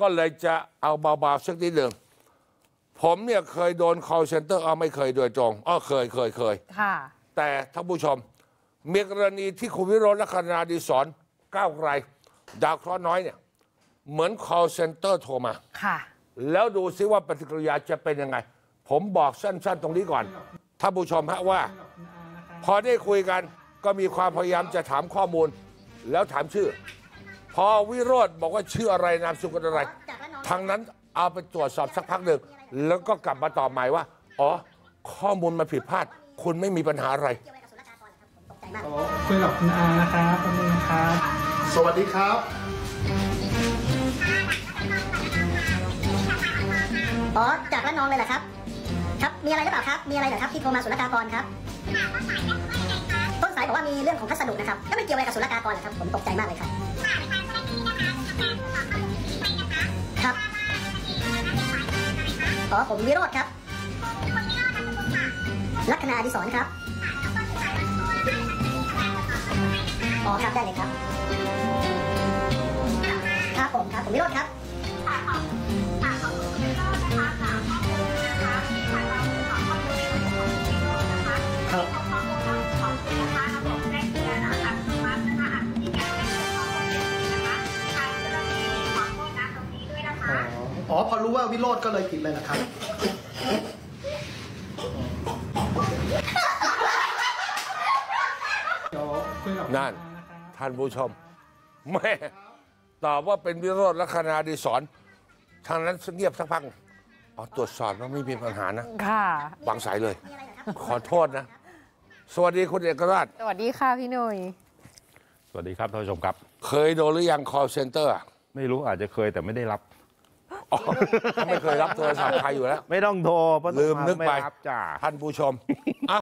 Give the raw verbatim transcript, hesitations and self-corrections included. ก็เลยจะเอาเบาๆสักนิดหนึ่งผมเนี่ยเคยโดน call center เอาไม่เคยโดยตรงอ๋อเคยเคยเคยแต่ท่านผู้ชมมีกรณีที่คุณวิโรจน์ ลักษณะอดีศรก้าวไกลดาวเคราะห์น้อยเนี่ยเหมือน call center โทรมาแล้วดูซิว่าปฏิกิริยาจะเป็นยังไงผมบอกสั้นๆตรงนี้ก่อนท่านผู้ชมฮะว่าพอได้คุยกันก็มีความพยายามจะถามข้อมูลแล้วถามชื่อพอวิโรจน์บอกว่าชื่ออะไรนามสกุลอะไรทางนั้นเอาไปตรวจสอบสักพักหนึ่งแล้วก็กลับมาตอบใหม่ว่าอ๋อข้อมูลมันผิดพลาดคุณไม่มีปัญหาอะไรคุยกับคุณอานะครับคุณอาครับสวัสดีครับอ๋อจากระนองเลยเหรอครับครับมีอะไรหรือเปล่าครับมีอะไรเหรอครับที่โทรมาศุลกากรครับต้นสายบอกว่ามีเรื่องของพัสดุนะครับก็ไม่เกี่ยวอะไรกับศุลกากรครับผมตกใจมากเลยครับครับอ๋อผมวิโรจน์ครับลักษณะอดิศรครับอ๋อครับได้เลยครับครับผมครับผมวิโรจน์ครับอ๋อพอรู้ว่าวิโรจน์ก็เลยผิดเลยนะครับนั่นท่านผู้ชมแม่ตอบว่าเป็นวิโรจน์ ลักษณะอดีศรทางนั้นเงียบสักพักอ๋อตรวจสอบว่าไม่มีปัญหานะค่ะวางสายเลยขอโทษนะสวัสดีคุณเอกราชสวัสดีค่ะพี่หนุ่ยสวัสดีครับท่านผู้ชมครับเคยโดนหรือยัง call center ไม่รู้อาจจะเคยแต่ไม่ได้รับไม่เคยรับโทรศัพท์ใครอยู่แล้วไม่ต้องโทรลืมนึกไปท่านผู้ชม